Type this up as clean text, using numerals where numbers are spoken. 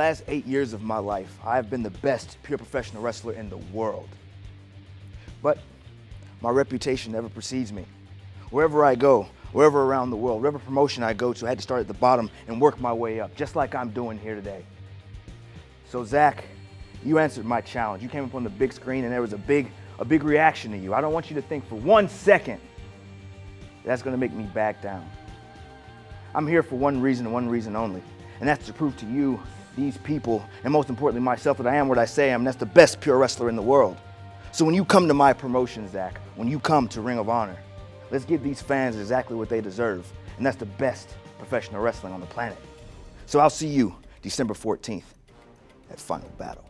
last 8 years of my life, I have been the best pure professional wrestler in the world. But my reputation never precedes me. Wherever I go, wherever around the world, wherever promotion I go to, I had to start at the bottom and work my way up, just like I'm doing here today. So Zack, you answered my challenge. You came up on the big screen and there was a big reaction to you. I don't want you to think for 1 second that's gonna make me back down. I'm here for one reason and one reason only, and that's to prove to you, these people, and most importantly myself, that I am what I say I am, and that's the best pure wrestler in the world. So when you come to my promotion, Zack, when you come to Ring of Honor, let's give these fans exactly what they deserve, and that's the best professional wrestling on the planet. So I'll see you December 14th at Final Battle.